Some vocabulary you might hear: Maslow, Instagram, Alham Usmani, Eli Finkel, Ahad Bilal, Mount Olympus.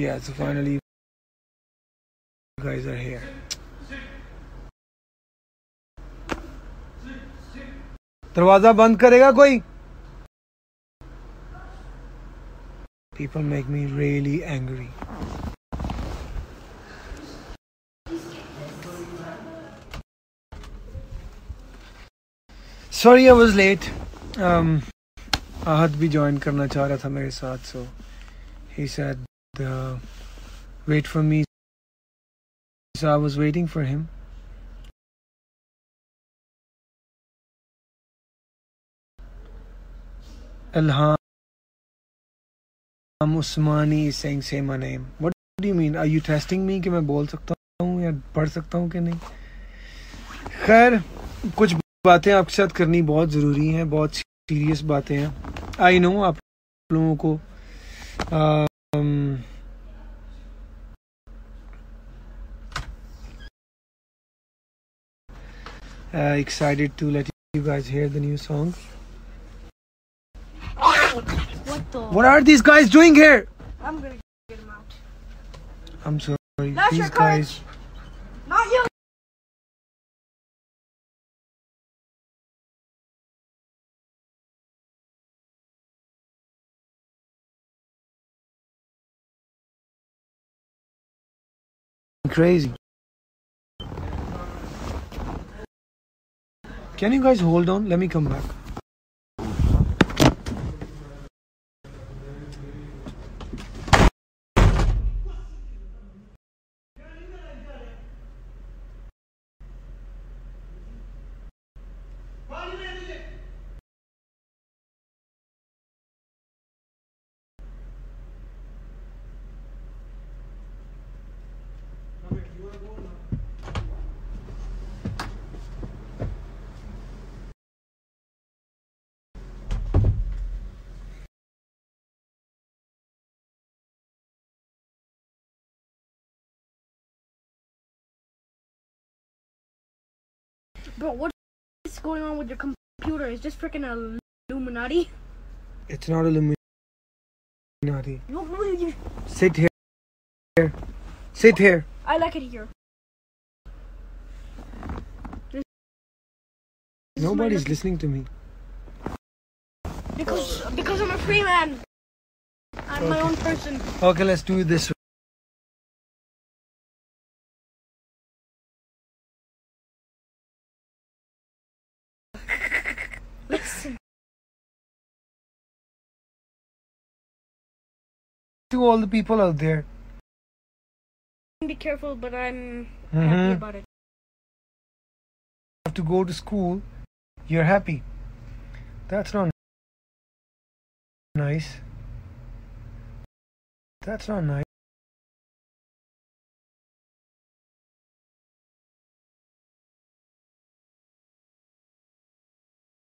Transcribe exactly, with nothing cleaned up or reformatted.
Yeah, so finally you guys are here. दरवाजा बंद करेगा कोई? People make me really angry. Sorry I was late. Um, Ahad bhi join karna cha raha tha mere saath, so he said, uh, wait for me. So I was waiting for him. Alham Usmani is saying, say my name. What do you mean? Are you testing me कि मैं बोल सकता हूँ या पढ़ सकता हूँ कि नहीं? खैर, कुछ बातें आपके साथ करनी बहुत ज़रूरी हैं, बहुत सीरियस बातें हैं. I know आप लोगों को आ, um, uh, excited to let you guys hear the new song. What, the what are these guys doing here? I'm gonna get them out. I'm sorry. That's these guys. Not you. Crazy. Can you guys hold on? Let me come back. Bro, what is going on with your computer? Is this freaking Illuminati? It's not Illuminati. No, no, you... Sit here. here. Sit here. I like it here. This Nobody's listening to me. Because because I'm a free man. I'm okay. My own person. Okay, let's do this. To all the people out there, be careful, but I'm mm-hmm. happy about it. You have to go to school, you're happy. That's not nice. That's not nice.